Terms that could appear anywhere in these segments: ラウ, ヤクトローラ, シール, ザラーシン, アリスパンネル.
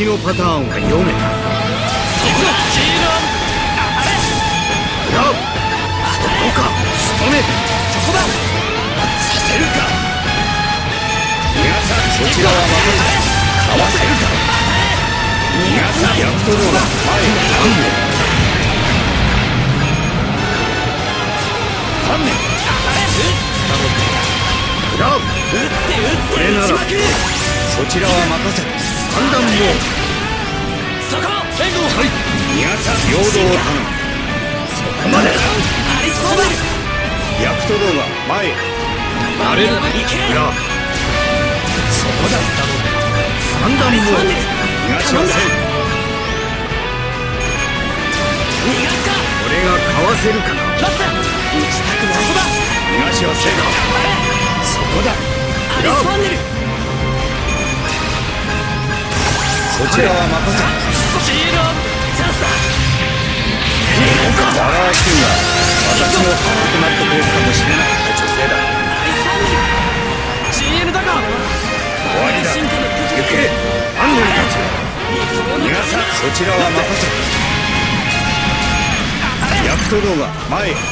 敵のパターンが読めた。こちらは守るかわせるか逃がさないヤクトローラ丹念ラウこれならそちらは任せ三段モードそこはい逃がさ平等を頼むそこまでだヤクトローラ前へ慣れるラウそこだったの三段も逃がしません。これがかわせるかな打ちたくない逃がしません。そこだアリスパンネルこちらは任せシールチャンスだザラーシンが私の母となってくれるかもしれない女性だアリスパンネルシールだが終わりだ行けアンドルたち皆さんそちらは任せヤクトローは前へ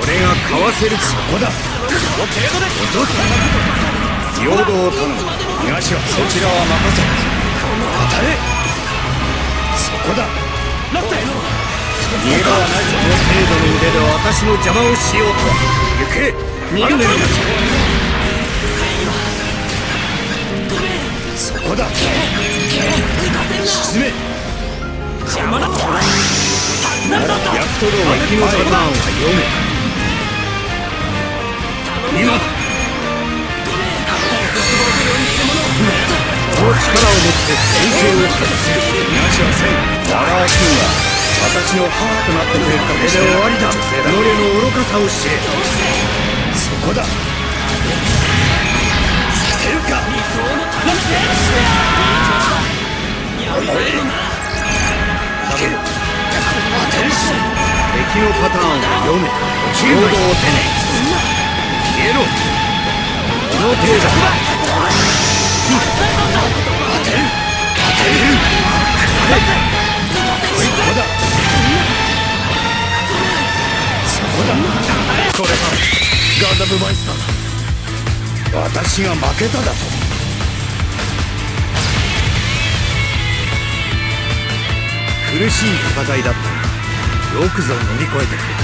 俺がかわせるそこだ平等を頼む東はそちらは任せ当たれそこだ逃げ場はないぞこの程度の腕で私の邪魔をしようとは行けアンドルたちそこだ沈め邪魔だったなヤクトロは敵のパターンを読め今だこの力を持って戦争を勝つ逃しませんザラーシンは私の母となってくれるかもしれないこれで終わりだ己の愚かさを知れそこださせるか逃がさない私が負けただと。苦しい戦いだったがよくぞ乗り越えてくれた。